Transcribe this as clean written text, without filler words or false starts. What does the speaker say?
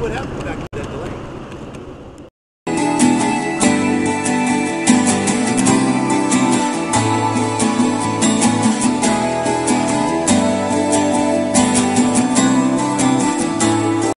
what happened back then.